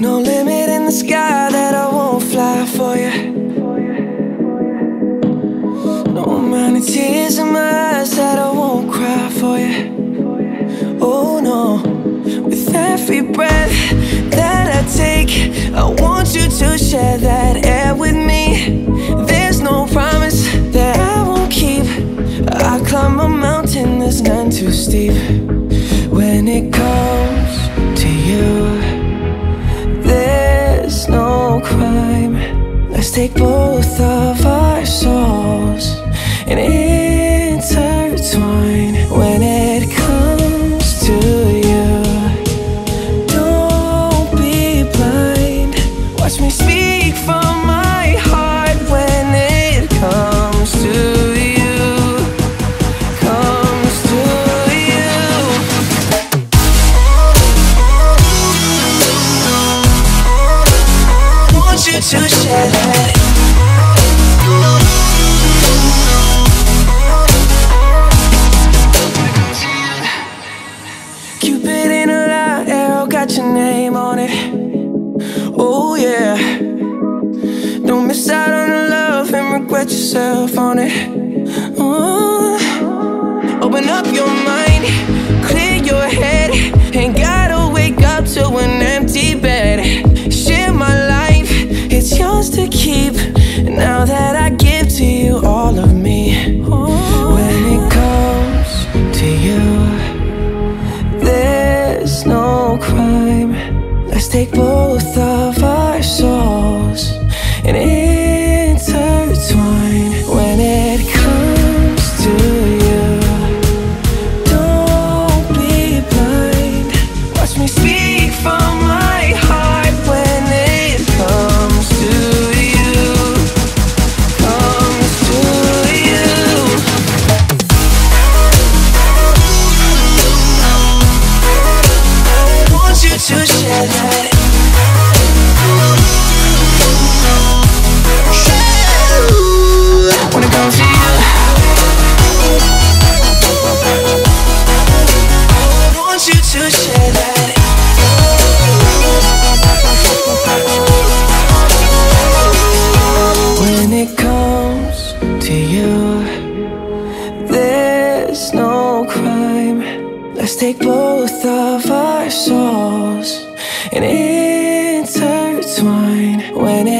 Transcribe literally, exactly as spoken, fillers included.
No limit in the sky that I won't fly for you. No amount of tears in my eyes that I won't cry for you. Oh no. With every breath that I take, I want you to share that air with me. There's no promise that I won't keep. I climb a mountain that's none too steep. When it comes to you, there's no crime. Let's take both of our souls and intertwine. When it comes to you, don't be blind. Watch me speak from my heart. When it comes to you, comes to you. To share that. Cupid in a light arrow, got your name on it. Oh yeah. Don't miss out on the love and regret yourself on it. Ooh. Open up your mind, clear your head, and gotta wake up to an empty bed. Share my life, it's yours to keep, now that I give to you all of me. When it comes to you, there's no crime. Let's take both of our souls and intertwine. When it comes to you, don't be blind. Watch me speak from my heart. When it comes to you, there's no crime. Let's take both of our souls and intertwine. When it